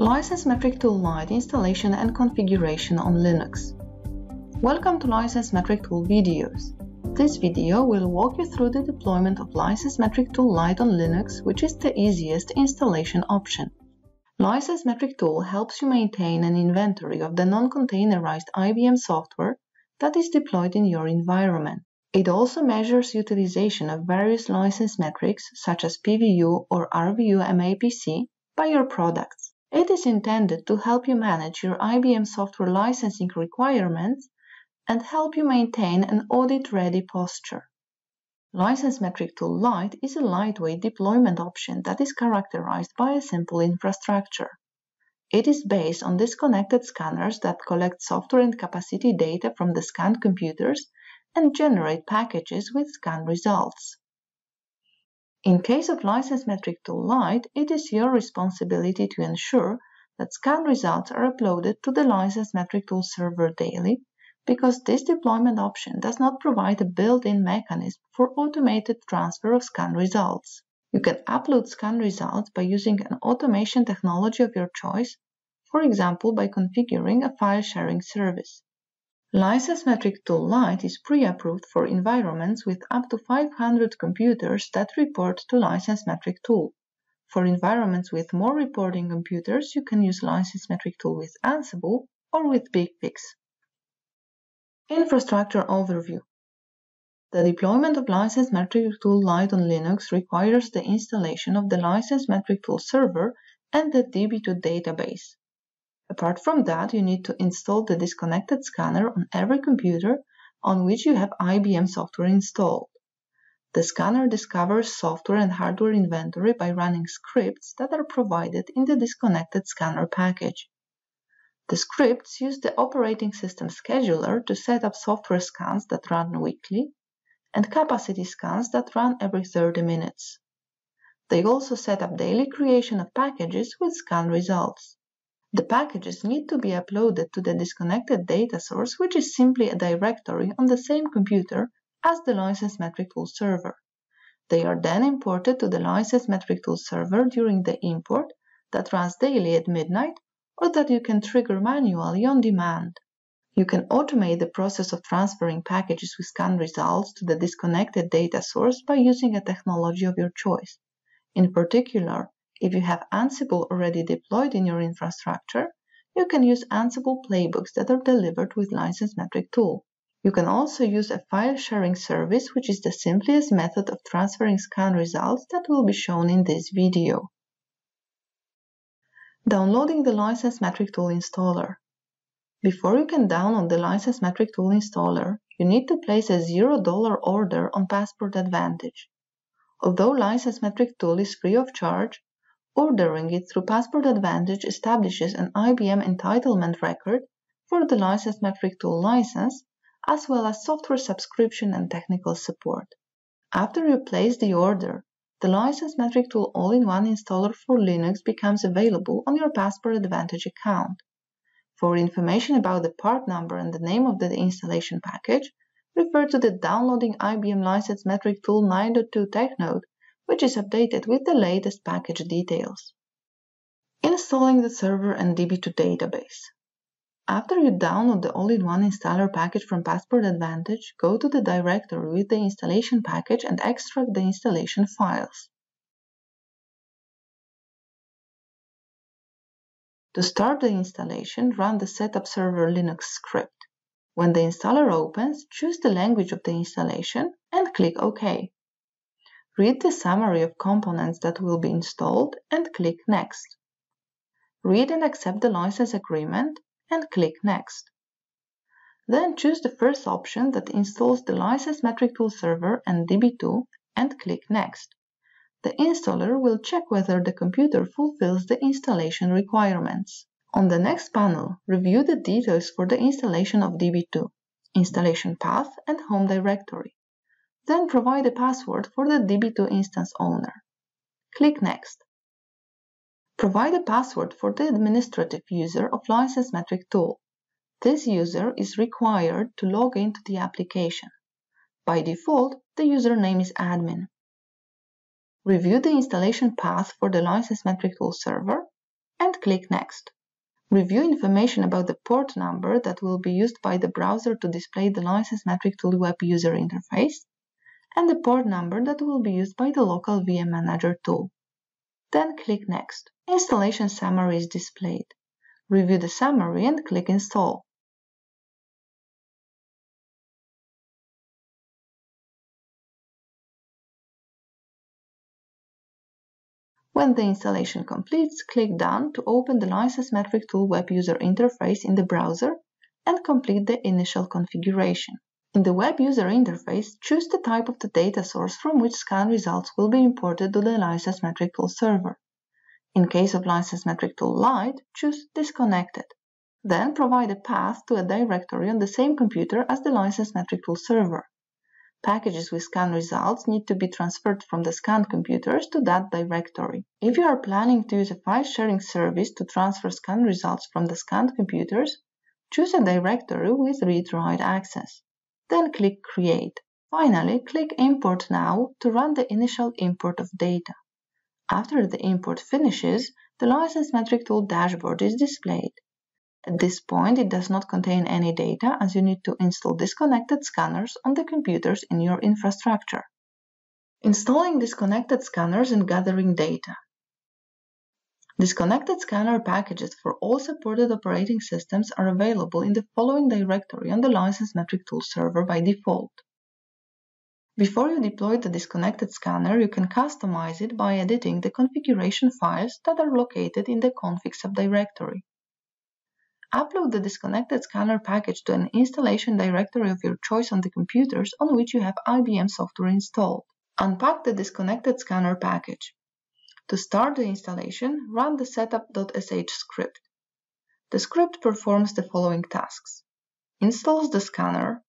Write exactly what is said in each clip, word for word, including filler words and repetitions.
License Metric Tool Lite installation and configuration on Linux. Welcome to License Metric Tool videos. This video will walk you through the deployment of License Metric Tool Lite on Linux, which is the easiest installation option. License Metric Tool helps you maintain an inventory of the non-containerized I B M software that is deployed in your environment. It also measures utilization of various license metrics such as P V U or R V U M A P C by your products. It is intended to help you manage your I B M software licensing requirements and help you maintain an audit-ready posture. License Metric Tool Lite is a lightweight deployment option that is characterized by a simple infrastructure. It is based on disconnected scanners that collect software and capacity data from the scanned computers and generate packages with scan results. In case of License Metric Tool Lite, it is your responsibility to ensure that scan results are uploaded to the License Metric Tool server daily, because this deployment option does not provide a built-in mechanism for automated transfer of scan results. You can upload scan results by using an automation technology of your choice, for example by configuring a file-sharing service. License Metric Tool Lite is pre-approved for environments with up to five hundred computers that report to License Metric Tool. For environments with more reporting computers, you can use License Metric Tool with Ansible or with BigFix. Infrastructure overview. The deployment of License Metric Tool Lite on Linux requires the installation of the License Metric Tool server and the D B two database. Apart from that, you need to install the disconnected scanner on every computer on which you have I B M software installed. The scanner discovers software and hardware inventory by running scripts that are provided in the disconnected scanner package. The scripts use the operating system scheduler to set up software scans that run weekly and capacity scans that run every thirty minutes. They also set up daily creation of packages with scan results. The packages need to be uploaded to the disconnected data source, which is simply a directory on the same computer as the License Metric Tool server. They are then imported to the License Metric Tool server during the import that runs daily at midnight, or that you can trigger manually on demand. You can automate the process of transferring packages with scan results to the disconnected data source by using a technology of your choice. In particular, if you have Ansible already deployed in your infrastructure, you can use Ansible playbooks that are delivered with License Metric Tool. You can also use a file-sharing service, which is the simplest method of transferring scan results that will be shown in this video. Downloading the License Metric Tool installer. Before you can download the License Metric Tool installer, you need to place a zero dollar order on Passport Advantage. Although License Metric Tool is free of charge, ordering it through Passport Advantage establishes an I B M entitlement record for the License Metric Tool license, as well as software subscription and technical support. After you place the order, the License Metric Tool all-in-one installer for Linux becomes available on your Passport Advantage account. For information about the part number and the name of the installation package, refer to the Downloading I B M License Metric Tool nine point two tech note, which is updated with the latest package details. Installing the server and D B two database. After you download the all-in-one installer package from Passport Advantage, go to the directory with the installation package and extract the installation files. To start the installation, run the Setup Server Linux script. When the installer opens, choose the language of the installation and click OK. Read the summary of components that will be installed and click Next. Read and accept the license agreement and click Next. Then choose the first option that installs the License Metric Tool server and D B two and click Next. The installer will check whether the computer fulfills the installation requirements. On the next panel, review the details for the installation of D B two, installation path and home directory. Then provide a password for the D B two instance owner. Click Next. Provide a password for the administrative user of License Metric Tool. This user is required to log into the application. By default, the username is admin. Review the installation path for the License Metric Tool server and click Next. Review information about the port number that will be used by the browser to display the License Metric Tool web user interface, and the port number that will be used by the local V M Manager tool. Then click Next. Installation summary is displayed. Review the summary and click Install. When the installation completes, click Done to open the License Metric Tool web user interface in the browser and complete the initial configuration. In the web user interface, choose the type of the data source from which scan results will be imported to the License Metric Tool server. In case of License Metric Tool Lite, choose Disconnected. Then provide a path to a directory on the same computer as the License Metric Tool server. Packages with scan results need to be transferred from the scanned computers to that directory. If you are planning to use a file-sharing service to transfer scan results from the scanned computers, choose a directory with read-write access. Then click Create. Finally, click Import Now to run the initial import of data. After the import finishes, the License Metric Tool dashboard is displayed. At this point, it does not contain any data, as you need to install Disconnected Scanners on the computers in your infrastructure. Installing Disconnected Scanners and gathering data. Disconnected Scanner packages for all supported operating systems are available in the following directory on the License Metric Tool server by default. Before you deploy the Disconnected Scanner, you can customize it by editing the configuration files that are located in the config subdirectory. Upload the Disconnected Scanner package to an installation directory of your choice on the computers on which you have I B M software installed. Unpack the Disconnected Scanner package. To start the installation, run the setup.sh script. The script performs the following tasks. Installs the scanner,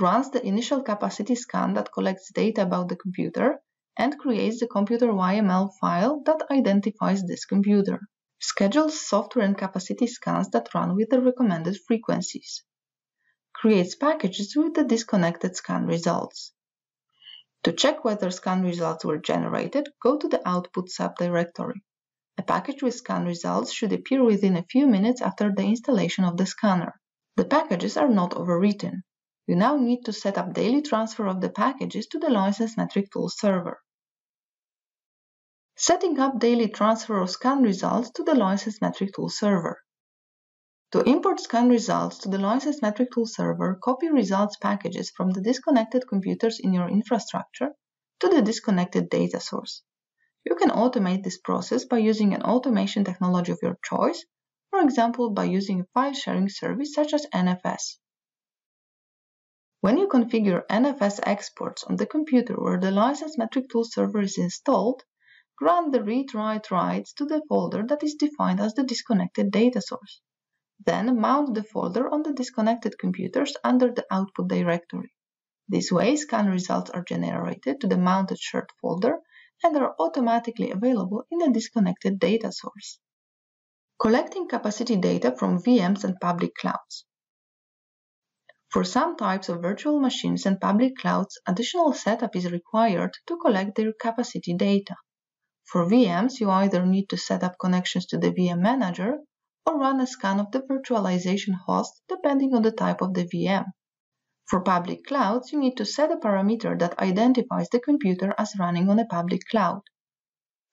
runs the initial capacity scan that collects data about the computer, and creates the computer Y M L file that identifies this computer. Schedules software and capacity scans that run with the recommended frequencies. Creates packages with the disconnected scan results. To check whether scan results were generated, go to the Output subdirectory. A package with scan results should appear within a few minutes after the installation of the scanner. The packages are not overwritten. You now need to set up daily transfer of the packages to the License Metric Tool server. Setting up daily transfer of scan results to the License Metric Tool server. To import scan results to the License Metric Tool server, copy results packages from the disconnected computers in your infrastructure to the disconnected data source. You can automate this process by using an automation technology of your choice, for example, by using a file-sharing service such as N F S. When you configure N F S exports on the computer where the License Metric Tool server is installed, grant the read-write rights to the folder that is defined as the disconnected data source. Then mount the folder on the disconnected computers under the output directory. This way, scan results are generated to the mounted shared folder and are automatically available in the disconnected data source. Collecting capacity data from V Ms and public clouds. For some types of virtual machines and public clouds, additional setup is required to collect their capacity data. For V Ms, you either need to set up connections to the V M Manager or run a scan of the virtualization host depending on the type of the V M. For public clouds, you need to set a parameter that identifies the computer as running on a public cloud.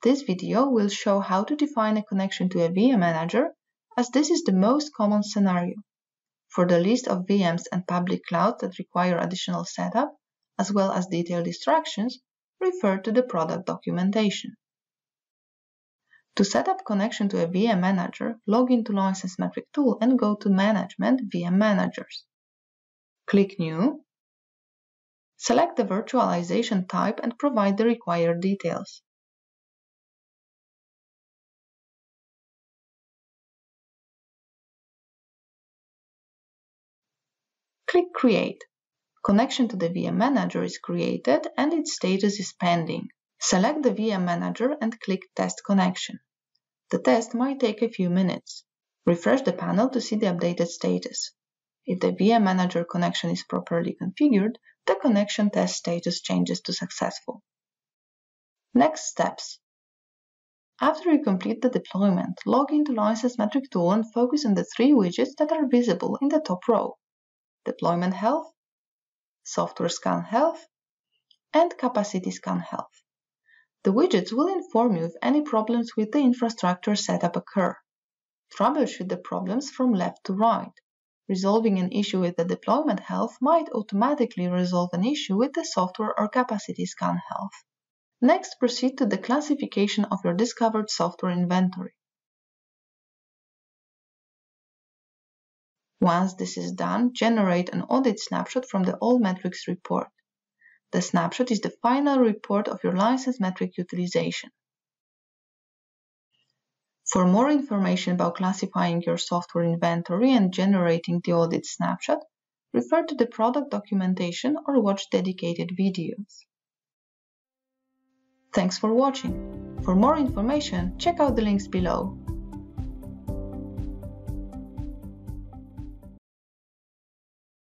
This video will show how to define a connection to a V M Manager, as this is the most common scenario. For the list of V Ms and public clouds that require additional setup, as well as detailed instructions, refer to the product documentation. To set up connection to a V M Manager, log into License Metric Tool and go to Management, V M Managers. Click New. Select the virtualization type and provide the required details. Click Create. Connection to the V M Manager is created and its status is pending. Select the V M Manager and click Test Connection. The test might take a few minutes. Refresh the panel to see the updated status. If the V M Manager connection is properly configured, the connection test status changes to successful. Next steps. After you complete the deployment, log into License Metric Tool and focus on the three widgets that are visible in the top row: Deployment Health, Software Scan Health, and Capacity Scan Health. The widgets will inform you if any problems with the infrastructure setup occur. Troubleshoot the problems from left to right. Resolving an issue with the Deployment Health might automatically resolve an issue with the Software or Capacity Scan Health. Next, proceed to the classification of your discovered software inventory. Once this is done, generate an audit snapshot from the All Metrics report. The snapshot is the final report of your license metric utilization. For more information about classifying your software inventory and generating the audit snapshot, refer to the product documentation or watch dedicated videos. Thanks for watching. For more information, check out the links below.